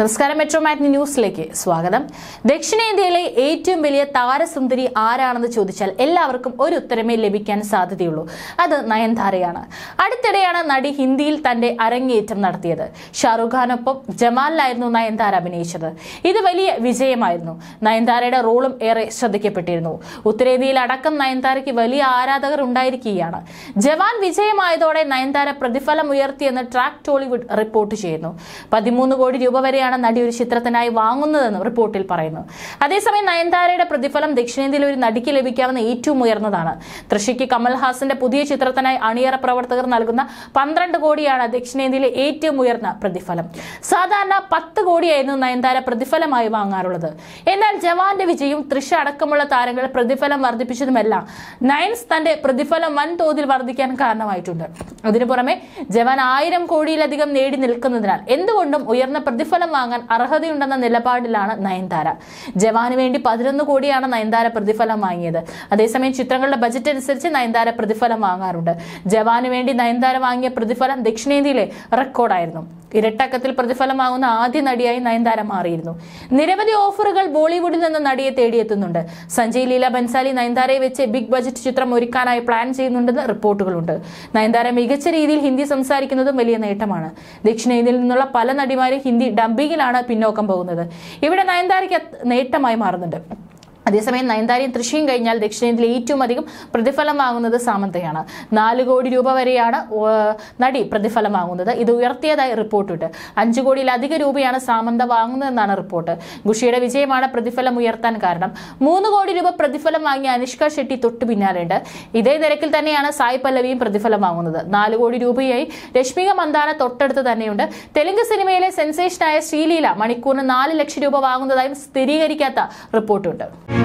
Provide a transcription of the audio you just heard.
നമസ്കാരം, മെട്രോ മാറ്റിനി ന്യൂസിലേക്ക് സ്വാഗതം. ദക്ഷിണേന്ത്യയിലെ ഏറ്റവും വലിയ താരസുന്ദരി ആരാണെന്ന് ചോദിച്ചാൽ എല്ലാവർക്കും ഒരു ഉത്തരമേ ലഭിക്കാൻ സാധ്യതയുള്ളൂ. അത് നയൻതാരയാണ്. അടുത്തിടെയാണ് നടി ഹിന്ദിയിൽ തന്റെ അരങ്ങേറ്റം നടത്തിയത്. ഷാറുഖ് ഖാനൊപ്പം ജമാലിലായിരുന്നു നയൻതാര അഭിനയിച്ചത്. ഇത് വലിയ വിജയമായിരുന്നു. നയൻതാരയുടെ റോളും ഏറെ ശ്രദ്ധിക്കപ്പെട്ടിരുന്നു. ഉത്തരേന്ത്യയിൽ അടക്കം നയൻതാരയ്ക്ക് വലിയ ആരാധകർ ഉണ്ടായിരിക്കുകയാണ്. ജവാൻ വിജയമായതോടെ നയൻതാര പ്രതിഫലം ഉയർത്തിയെന്ന് ട്രാക്ക് ടോളിവുഡ് റിപ്പോർട്ട് ചെയ്യുന്നു. 13 കോടി രൂപ വരെ നടി ഒരു ചിത്രത്തിനായി വാങ്ങുന്നതെന്നും റിപ്പോർട്ടിൽ പറയുന്നു. അതേസമയം നയൻതാരയുടെ പ്രതിഫലം ദക്ഷിണേന്ത്യയിൽ ഒരു നടിക്ക് ലഭിക്കാവുന്ന ഏറ്റവും ഉയർന്നതാണ്. തൃശയ്ക്ക് കമൽഹാസന്റെ പുതിയ ചിത്രത്തിനായി അണിയറ പ്രവർത്തകർ നൽകുന്ന 12 കോടിയാണ് ദക്ഷിണേന്ത്യയിലെ ഏറ്റവും ഉയർന്ന പ്രതിഫലം. സാധാരണ 10 കോടിയായിരുന്നു നയൻതാര പ്രതിഫലമായി വാങ്ങാറുള്ളത്. എന്നാൽ ജവാന്റെ വിജയവും തൃശ അടക്കമുള്ള താരങ്ങൾ പ്രതിഫലം വർദ്ധിപ്പിച്ചതുമെല്ലാം നയൻസ് തന്റെ പ്രതിഫലം വൻതോതിൽ വർദ്ധിക്കാൻ കാരണമായിട്ടുണ്ട്. അതിനു പുറമെ ജവാൻ 1000 കോടിയിലധികം നേടി നിൽക്കുന്നതിനാൽ എന്തുകൊണ്ടും ഉയർന്ന പ്രതിഫലം വാങ്ങാൻ അർഹതയുണ്ടെന്ന നിലപാടിലാണ് നയൻതാര. ജവാന് വേണ്ടി 11 കോടിയാണ് നയൻതാര പ്രതിഫലം വാങ്ങിയത്. അതേസമയം ചിത്രങ്ങളുടെ ബജറ്റ് അനുസരിച്ച് നയൻതാര പ്രതിഫലം വാങ്ങാറുണ്ട്. ജവാന് വേണ്ടി നയൻതാര വാങ്ങിയ പ്രതിഫലം ദക്ഷിണേന്ത്യയിലെ റെക്കോർഡായിരുന്നു. ഇരട്ടക്കത്തിൽ പ്രതിഫലം വാങ്ങുന്ന ആദ്യ നടിയായി നയൻതാര മാറിയിരുന്നു. നിരവധി ഓഫറുകൾ ബോളിവുഡിൽ നിന്ന് നടിയെ തേടിയെത്തുന്നുണ്ട്. സഞ്ജയ് ലീല ബൻസാലി നയൻതാരയെ വെച്ച് ബിഗ് ബജറ്റ് ചിത്രം ഒരുക്കാനായി പ്ലാൻ ചെയ്യുന്നുണ്ടെന്ന് റിപ്പോർട്ടുകളുണ്ട്. നയൻതാര മികച്ച രീതിയിൽ ഹിന്ദി സംസാരിക്കുന്നതും വലിയ നേട്ടമാണ്. ദക്ഷിണേന്ത്യയിൽ നിന്നുള്ള പല നടിമാരും ഹിന്ദി ഡംബിങ്ങിലാണ് പിന്നോക്കം പോകുന്നത്. ഇവിടെ നയൻതാരയ്ക്ക് നേട്ടമായി മാറുന്നുണ്ട്. അതേസമയം നയൻതാരയും തൃശയും കഴിഞ്ഞാൽ ദക്ഷിണേന്ത്യയിൽ ഏറ്റവും അധികം പ്രതിഫലം വാങ്ങുന്നത് സാമന്തയാണ്. 4 കോടി രൂപ വരെയാണ് നടി പ്രതിഫലം വാങ്ങുന്നത്. ഇത് ഉയർത്തിയതായി റിപ്പോർട്ടുണ്ട്. 5 കോടിയിലധികം രൂപയാണ് സാമന്ത വാങ്ങുന്നതെന്നാണ് റിപ്പോർട്ട്. ഖുഷിയുടെ വിജയമാണ് പ്രതിഫലം ഉയർത്താൻ കാരണം. 3 കോടി രൂപ പ്രതിഫലം വാങ്ങിയ അനുഷ്ക ഷെട്ടി തൊട്ടു പിന്നാലെയുണ്ട്. ഇതേ നിരക്കിൽ തന്നെയാണ് സായ് പല്ലവിയും പ്രതിഫലം വാങ്ങുന്നത്. 4 കോടി രൂപയായി രശ്മിക മന്ദാന തൊട്ടടുത്ത് തന്നെയുണ്ട്. തെലുങ്ക് സിനിമയിലെ സെൻസേഷനായ ശ്രീലീല മണിക്കൂറിന് 4 ലക്ഷം രൂപ വാങ്ങുന്നതായും സ്ഥിരീകരിക്കാത്ത റിപ്പോർട്ടുണ്ട്.